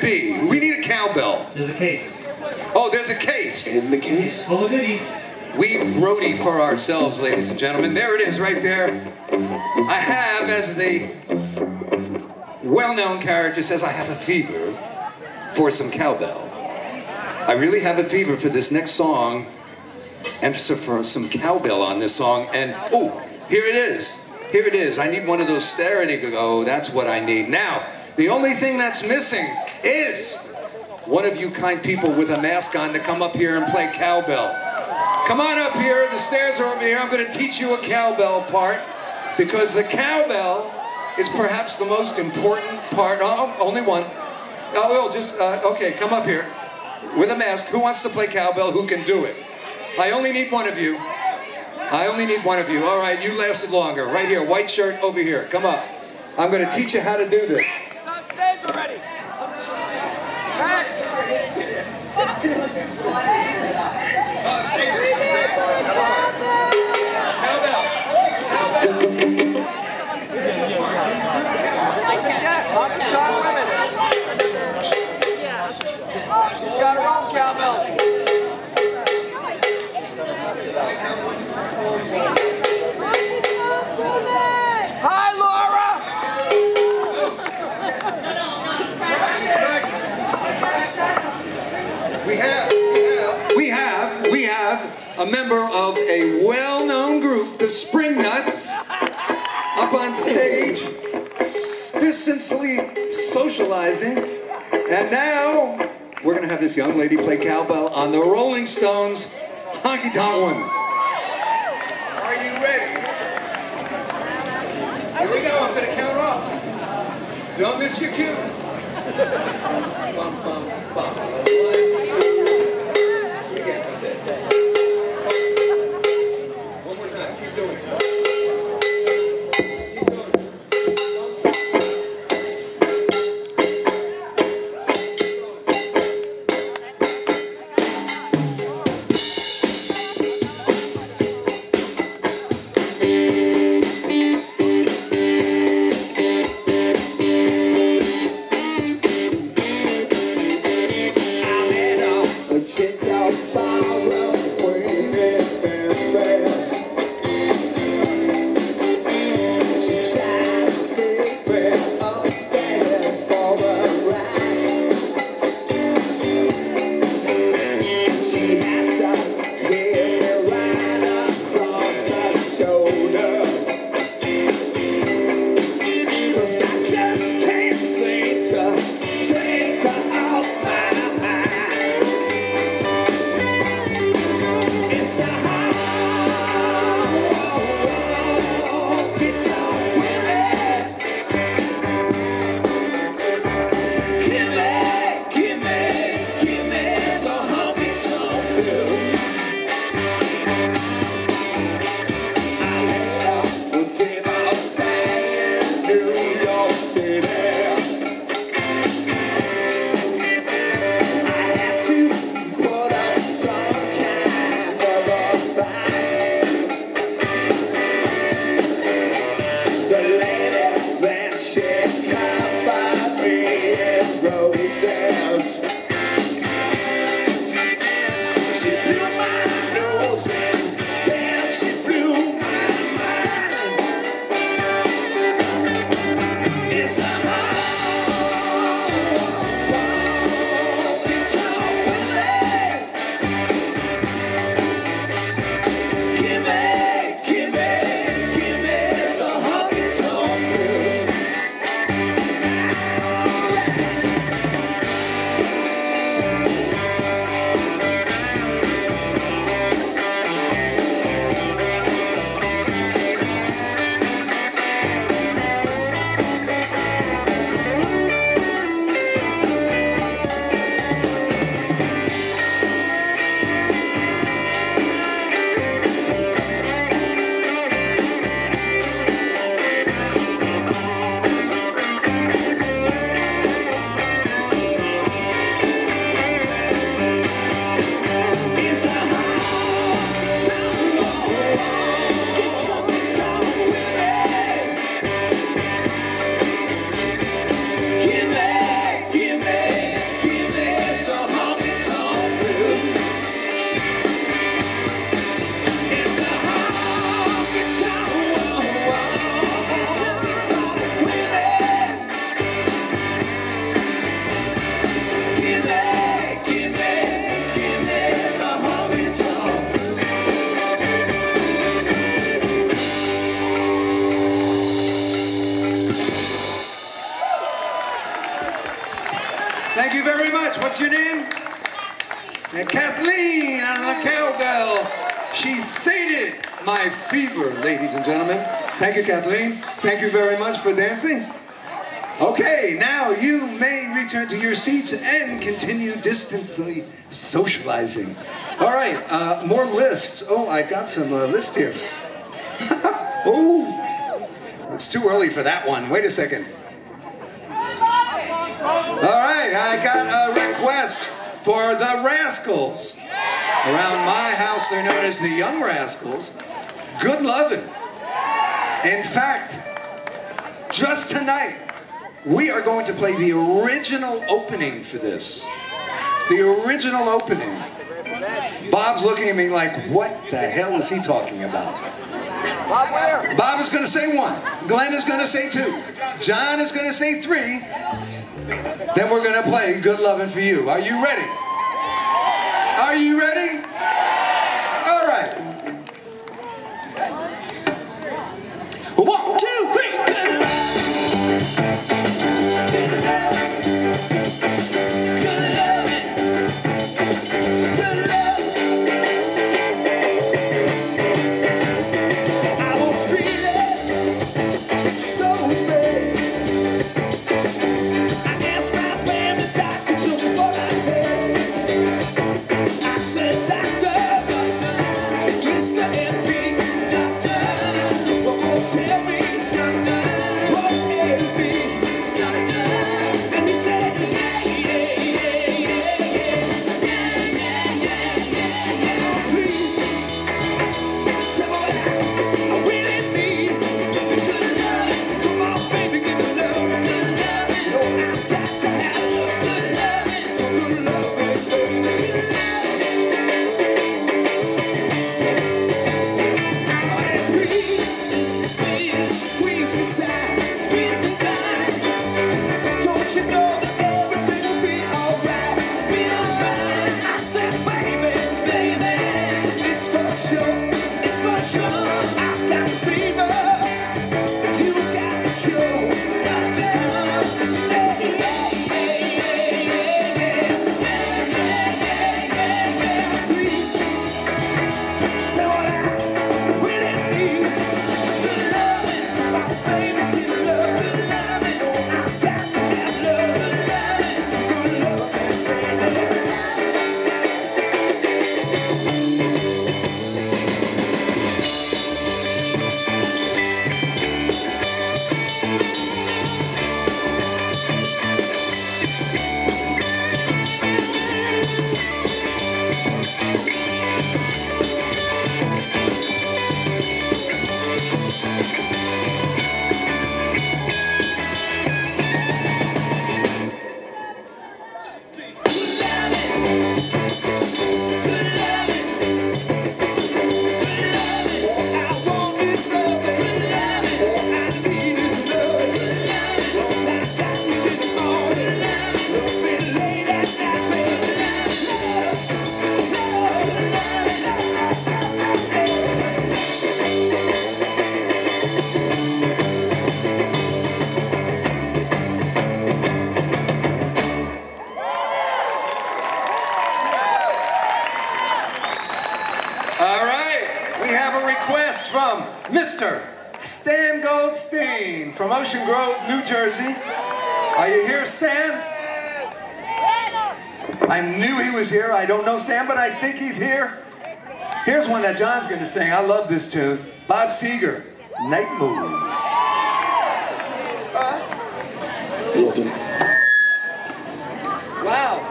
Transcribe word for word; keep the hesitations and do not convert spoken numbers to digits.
that be? We need a cowbell. There's a case. Oh, there's a case. In the case. Oh, goody. We roadie for ourselves, ladies and gentlemen. There it is right there. I have, as the well-known character says, I have a fever for some cowbell. I really have a fever for this next song and for some cowbell on this song. And, oh, here it is. Here it is. I need one of those stare and go, oh, that's what I need. Now, the only thing that's missing is one of you kind people with a mask on to come up here and play cowbell. Come on up here, the stairs are over here. I'm going to teach you a cowbell part, because the cowbell is perhaps the most important part. Oh, only one. Oh, we'll just, uh, okay, come up here with a mask. Who wants to play cowbell? Who can do it? I only need one of you. I only need one of you. All right, you lasted longer. Right here, white shirt over here. Come up. I'm going to teach you how to do this. It's on stage already. Honky Tonk Women. She's got her own cowbells. Hi, Laura! We have, we have, we have a member of a well-known group, the Spring Nuts, up on stage. Distantly socializing, and now we're going to have this young lady play cowbell on the Rolling Stones, Honky Tonk Women. Are you ready? Here we go, I'm going to count off. Don't miss your cue. Bum, bum, bum. One more time, keep doing it. Thank you very much. What's your name? Kathleen. And Kathleen on the cowbell. She sated my fever, ladies and gentlemen. Thank you, Kathleen. Thank you very much for dancing. Okay, now you may return to your seats and continue distantly socializing. All right, uh, more lists. Oh, I got some uh, lists here. Oh, it's too early for that one. Wait a second. All right, I got a request for the Rascals. Around my house, they're known as the Young Rascals. Good Lovin'. In fact, just tonight, we are going to play the original opening for this. The original opening. Bob's looking at me like, what the hell is he talking about? Bob, where? Bob is going to say one. Glenn is going to say two. John is going to say three. Then we're going to play Good Lovin' for You. Are you ready? Are you ready? All right. One, two, three. From Ocean Grove, New Jersey. Are you here, Stan? I knew he was here. I don't know Stan, but I think he's here. Here's one that John's going to sing. I love this tune. Bob Seger, Night Moves. Wow.